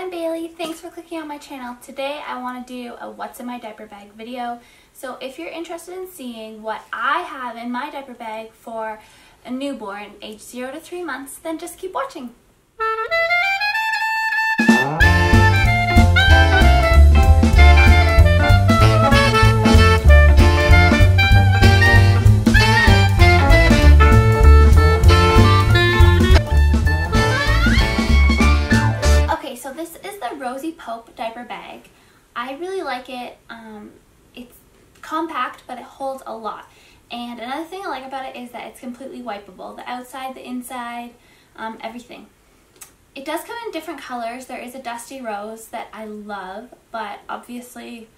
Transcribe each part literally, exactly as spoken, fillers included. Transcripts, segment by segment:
I'm Bailey. Thanks for clicking on my channel. Today I want to do a what's in my diaper bag video. So if you're interested in seeing what I have in my diaper bag for a newborn age zero to three months, then just keep watching. Rosie Pope diaper bag. I really like it. Um, it's compact, but it holds a lot. And another thing I like about it is that it's completely wipeable. The outside, the inside, um, everything. It does come in different colors. There is a dusty rose that I love, but obviously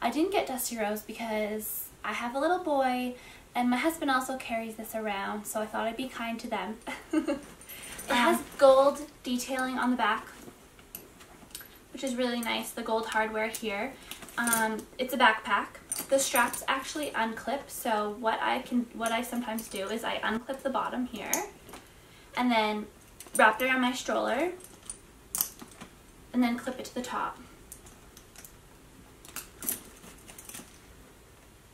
I didn't get dusty rose because I have a little boy and my husband also carries this around, so I thought I'd be kind to them. It has gold detailing on the back, which is really nice, the gold hardware here. Um, it's a backpack. The straps actually unclip, so what I can, what I sometimes do is I unclip the bottom here and then wrap it around my stroller and then clip it to the top.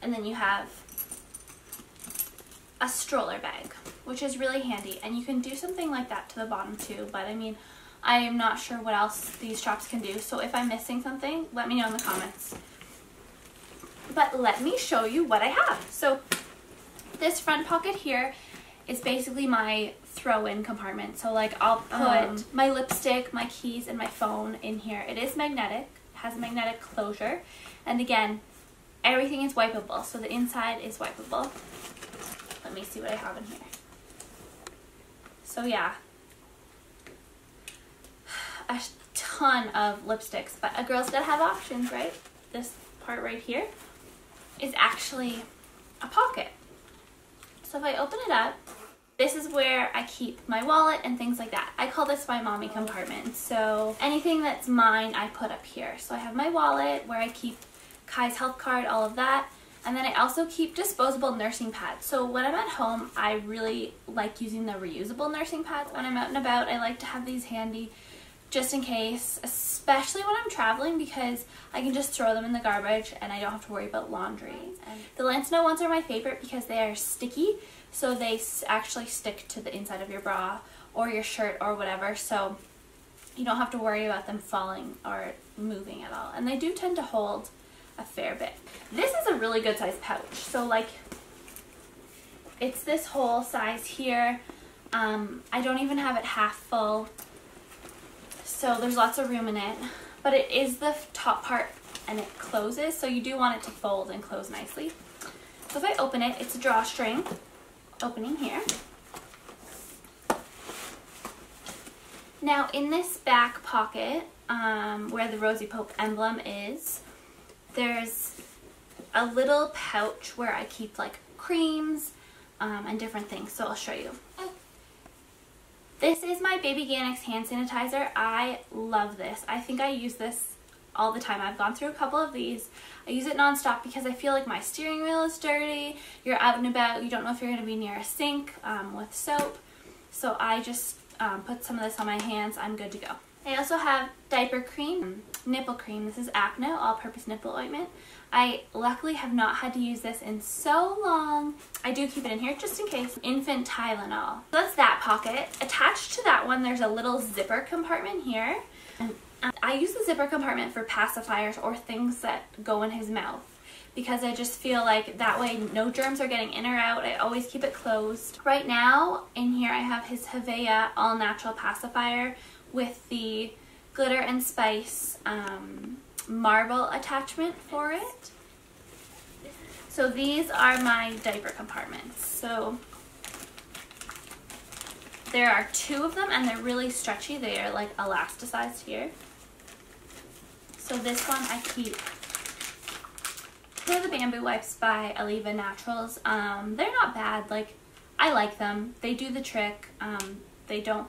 And then you have a stroller bag, which is really handy. And you can do something like that to the bottom too, but I mean, I am not sure what else these straps can do, so if I'm missing something, let me know in the comments. But let me show you what I have. So this front pocket here is basically my throw-in compartment. So like I'll put um, my lipstick, my keys, and my phone in here. It is magnetic, has a magnetic closure, and again, everything is wipeable, so the inside is wipeable. Let me see what I have in here. So yeah. A ton of lipsticks, but a girl's gotta have options, right? This part right here is actually a pocket. So if I open it up, this is where I keep my wallet and things like that. I call this my mommy compartment. So anything that's mine, I put up here. So I have my wallet where I keep Kai's health card, all of that. And then I also keep disposable nursing pads. So when I'm at home, I really like using the reusable nursing pads. When I'm out and about, I like to have these handy just in case, especially when I'm traveling, because I can just throw them in the garbage and I don't have to worry about laundry. And the Lancino ones are my favorite because they are sticky, so they actually stick to the inside of your bra or your shirt or whatever, so you don't have to worry about them falling or moving at all. And they do tend to hold a fair bit. This is a really good size pouch. So like, it's this whole size here. Um, I don't even have it half full. So there's lots of room in it, but it is the top part and it closes, so you do want it to fold and close nicely. So if I open it, it's a drawstring opening here. Now in this back pocket, um, where the Rosie Pope emblem is, there's a little pouch where I keep like creams um, and different things, so I'll show you. This is my Babyganics hand sanitizer. I love this. I think I use this all the time. I've gone through a couple of these. I use it nonstop because I feel like my steering wheel is dirty. You're out and about. You don't know if you're going to be near a sink um, with soap. So I just um, put some of this on my hands. I'm good to go. I also have diaper cream, nipple cream. This is Acno all-purpose nipple ointment. I luckily have not had to use this in so long. I do keep it in here just in case. Infant Tylenol. So that's that pocket. Attached to that one, there's a little zipper compartment here. And I use the zipper compartment for pacifiers or things that go in his mouth, because I just feel like that way no germs are getting in or out. I always keep it closed. Right now, in here I have his Hevea all-natural pacifier with the Glitter and Spice um, marble attachment for it. So these are my diaper compartments. So there are two of them and they're really stretchy. They are like elasticized here. So this one I keep. They're the bamboo wipes by Aleva Naturals. Um, they're not bad. Like, I like them. They do the trick. Um, they don't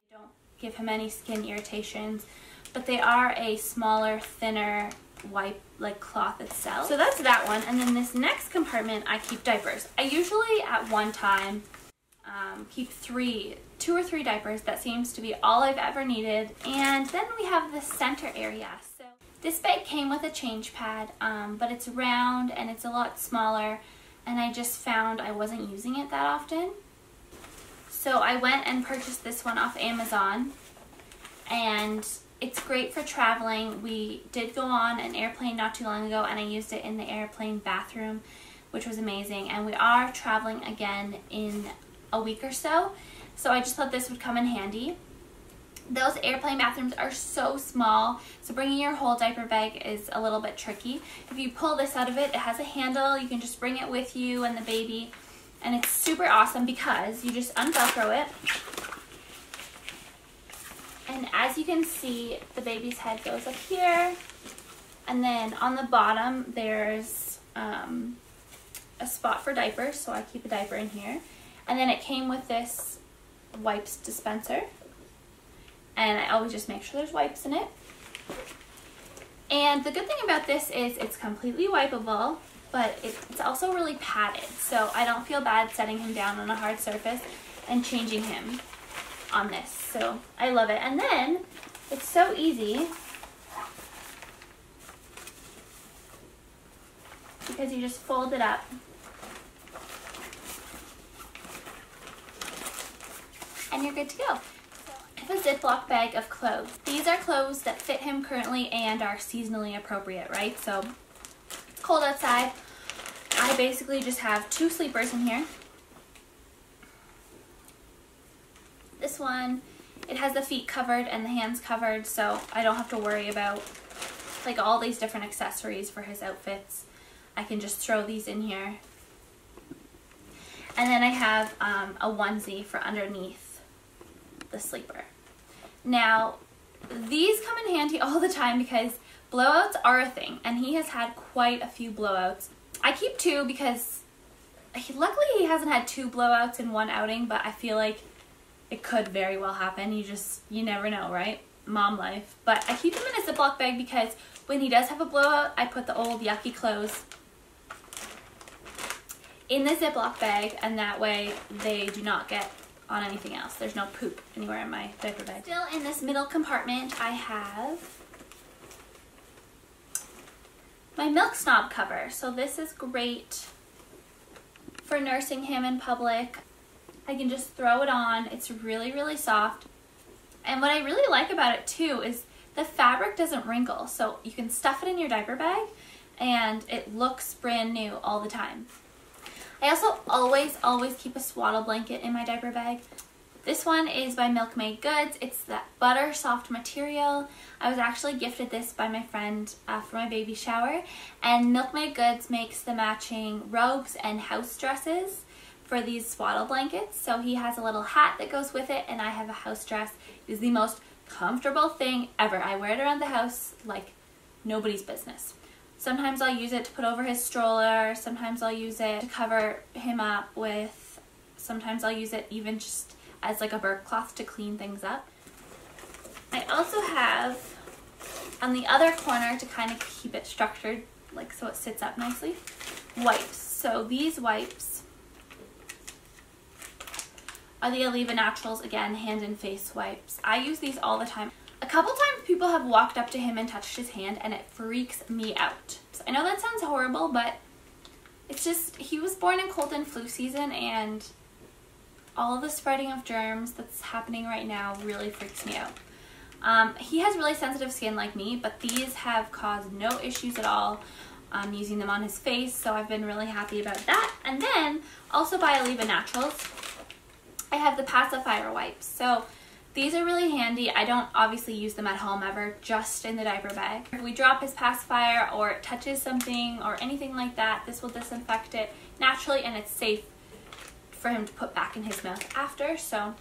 give him any skin irritations, but they are a smaller, thinner wipe, like cloth itself. So that's that one. And then this next compartment, I keep diapers. I usually at one time um, keep three two or three diapers. That seems to be all I've ever needed. And then we have the center area. So this bag came with a change pad, um, but it's round and it's a lot smaller, and I just found I wasn't using it that often. So I went and purchased this one off Amazon, and it's great for traveling. We did go on an airplane not too long ago, and I used it in the airplane bathroom, which was amazing. And we are traveling again in a week or so, so I just thought this would come in handy. Those airplane bathrooms are so small, so bringing your whole diaper bag is a little bit tricky. If you pull this out of it, it has a handle. You can just bring it with you and the baby, and it's super awesome because you just unvelcro it. And as you can see, the baby's head goes up here, and then on the bottom there's um, a spot for diapers, so I keep a diaper in here. And then it came with this wipes dispenser, and I always just make sure there's wipes in it. And the good thing about this is it's completely wipeable, but it's also really padded, so I don't feel bad setting him down on a hard surface and changing him on this. So I love it. And then it's so easy because you just fold it up and you're good to go. I have a Ziploc bag of clothes. These are clothes that fit him currently and are seasonally appropriate, right? So it's cold outside. I basically just have two sleepers in here. This one, it has the feet covered and the hands covered, so I don't have to worry about like all these different accessories for his outfits. I can just throw these in here. And then I have um, a onesie for underneath the sleeper. Now, these come in handy all the time because blowouts are a thing, and he has had quite a few blowouts. I keep two because he, luckily he hasn't had two blowouts in one outing, but I feel like it could very well happen. You just, you never know, right? Mom life. But I keep him in a Ziploc bag because when he does have a blowout, I put the old yucky clothes in the Ziploc bag, and that way they do not get on anything else. There's no poop anywhere in my diaper bag. Still in this middle compartment, I have my Milk Snob cover. So this is great for nursing him in public. I can just throw it on. It's really, really soft. And what I really like about it too is the fabric doesn't wrinkle. So you can stuff it in your diaper bag and it looks brand new all the time. I also always, always keep a swaddle blanket in my diaper bag. This one is by Milkmaid Goods. It's that butter soft material. I was actually gifted this by my friend uh, for my baby shower. And Milkmaid Goods makes the matching robes and house dresses for these swaddle blankets. So he has a little hat that goes with it, and I have a house dress. It is the most comfortable thing ever. I wear it around the house like nobody's business. Sometimes I'll use it to put over his stroller, sometimes I'll use it to cover him up with, sometimes I'll use it even just as like a burp cloth to clean things up. I also have on the other corner, to kind of keep it structured like so it sits up nicely, wipes. So these wipes are the Aleva Naturals, again, hand and face wipes. I use these all the time. A couple times people have walked up to him and touched his hand, and it freaks me out. So I know that sounds horrible, but it's just, he was born in cold and flu season, and all the spreading of germs that's happening right now really freaks me out. Um, he has really sensitive skin like me, but these have caused no issues at all. I'm using them on his face, so I've been really happy about that. And then, also by Aleva Naturals, I have the pacifier wipes. So these are really handy. I don't obviously use them at home ever, just in the diaper bag. If we drop his pacifier or it touches something or anything like that, this will disinfect it naturally, and it's safe for him to put back in his mouth after. So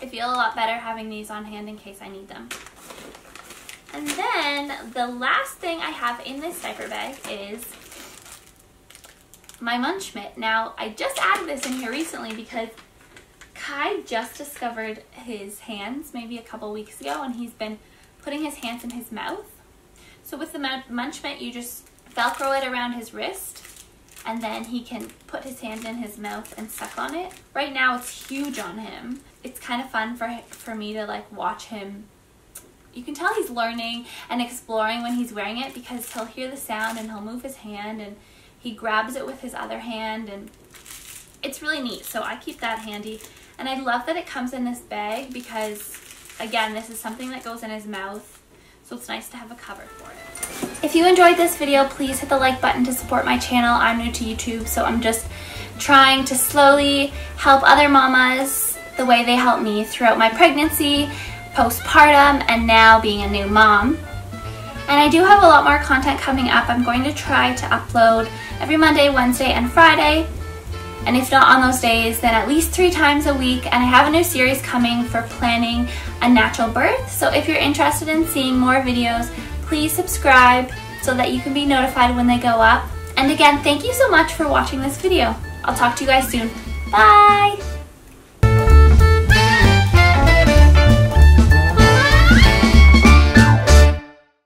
I feel a lot better having these on hand in case I need them. And then the last thing I have in this diaper bag is my Munch Mitt. Now, I just added this in here recently because Kai just discovered his hands maybe a couple weeks ago, and he's been putting his hands in his mouth. So with the Munch Mitt, you just velcro it around his wrist, and then he can put his hand in his mouth and suck on it. Right now it's huge on him. It's kind of fun for for me to like watch him. You can tell he's learning and exploring when he's wearing it, because he'll hear the sound and he'll move his hand and he grabs it with his other hand, and it's really neat. So I keep that handy, and I love that it comes in this bag because, again, this is something that goes in his mouth, so it's nice to have a cover for it. If you enjoyed this video, please hit the like button to support my channel. I'm new to YouTube, so I'm just trying to slowly help other mamas the way they helped me throughout my pregnancy, postpartum, and now being a new mom. And I do have a lot more content coming up. I'm going to try to upload every Monday, Wednesday, and Friday. And if not on those days, then at least three times a week. And I have a new series coming for planning a natural birth. So if you're interested in seeing more videos, please subscribe so that you can be notified when they go up. And again, thank you so much for watching this video. I'll talk to you guys soon. Bye!